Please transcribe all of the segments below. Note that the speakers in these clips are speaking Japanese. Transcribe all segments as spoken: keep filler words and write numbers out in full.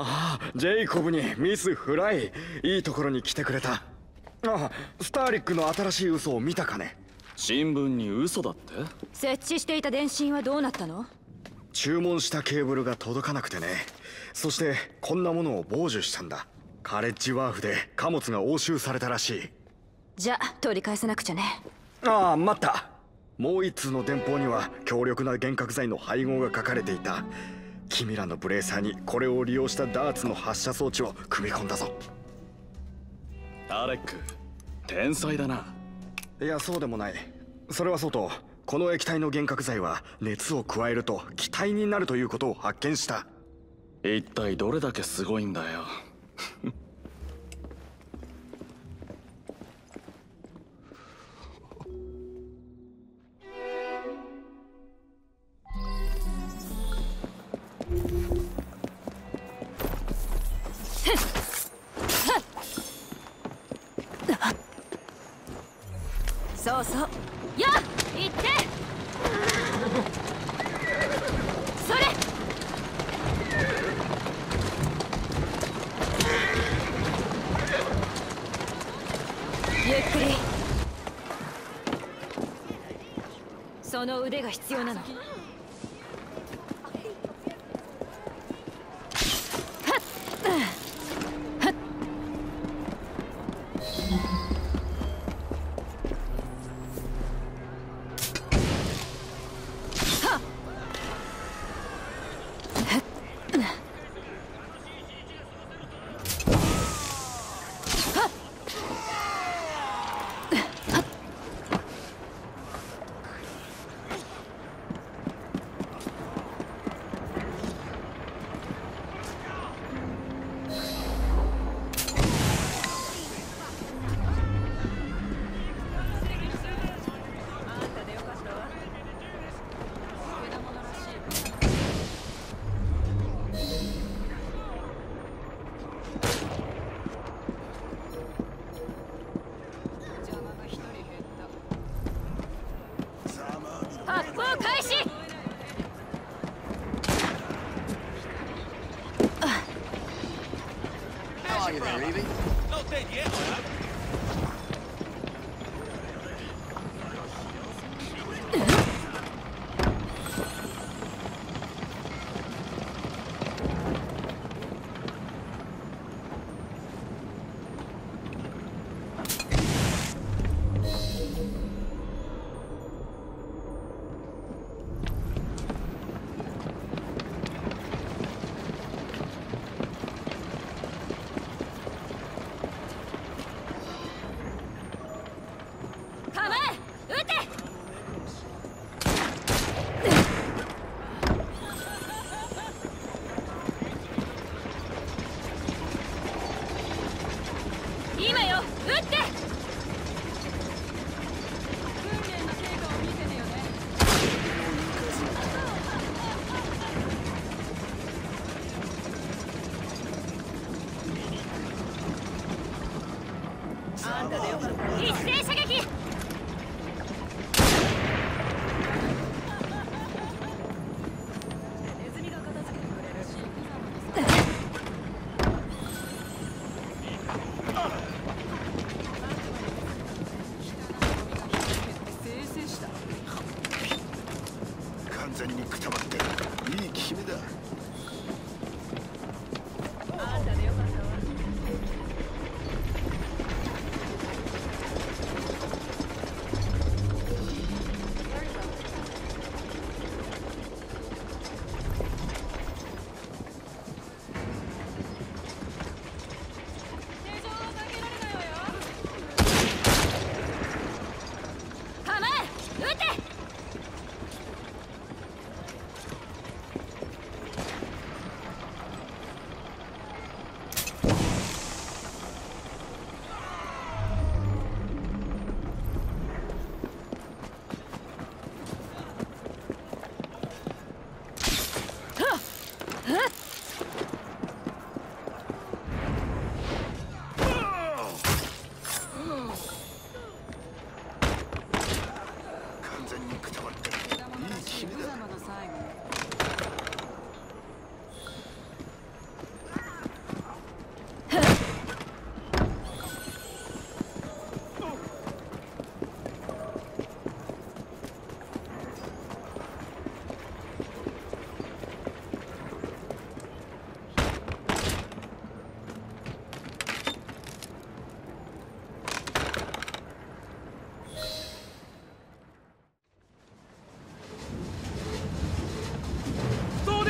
ああ、ジェイコブにミス・フライ、いいところに来てくれた。ああ、スターリックの新しい嘘を見たかね。新聞に嘘だって。設置していた電信はどうなったの？注文したケーブルが届かなくてね。そしてこんなものを傍受したんだ。カレッジワーフで貨物が押収されたらしい。じゃあ取り返さなくちゃね。ああ、待った。もう一通の電報には強力な幻覚剤の配合が書かれていた。君らのブレーサーにこれを利用したダーツの発射装置を組み込んだぞ。アレック、天才だな。いや、そうでもない。それはそうと、この液体の幻覚剤は熱を加えると気体になるということを発見した。一体どれだけすごいんだよ。そうそう、よっ行ってそれ。ゆっくり。その腕が必要なの。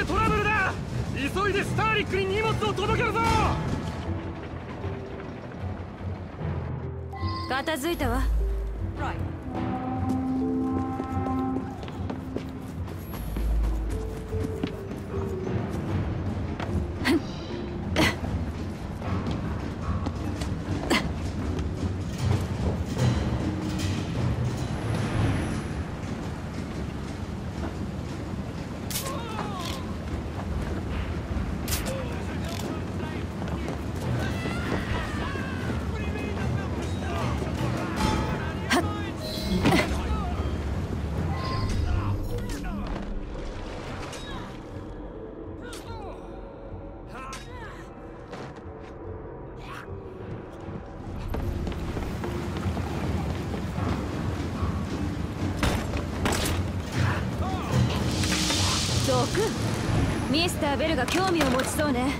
でトラブルだ。急いでスターリックに荷物を届けるぞ。片付いたわ。ミスターベルが興味を持ちそうね。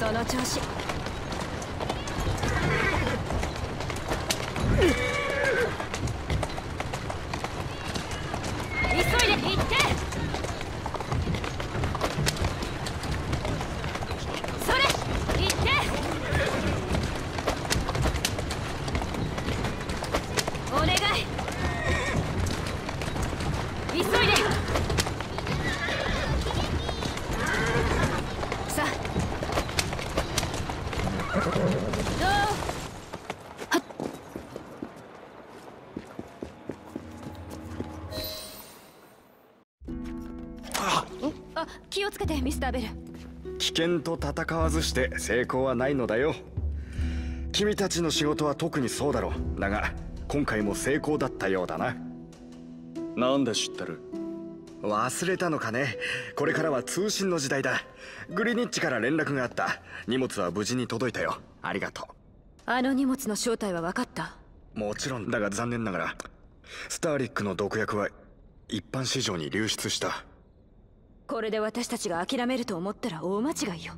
その調子。気をつけて、ミスターベル。危険と戦わずして成功はないのだよ。君たちの仕事は特にそうだろう。だが今回も成功だったようだな。なんで知ってる？忘れたのかね。これからは通信の時代だ。グリニッチから連絡があった。荷物は無事に届いたよ。ありがとう。あの荷物の正体は分かった？もちろんだが、残念ながらスターリックの毒薬は一般市場に流出した。これで私たちが諦めると思ったら大間違いよ。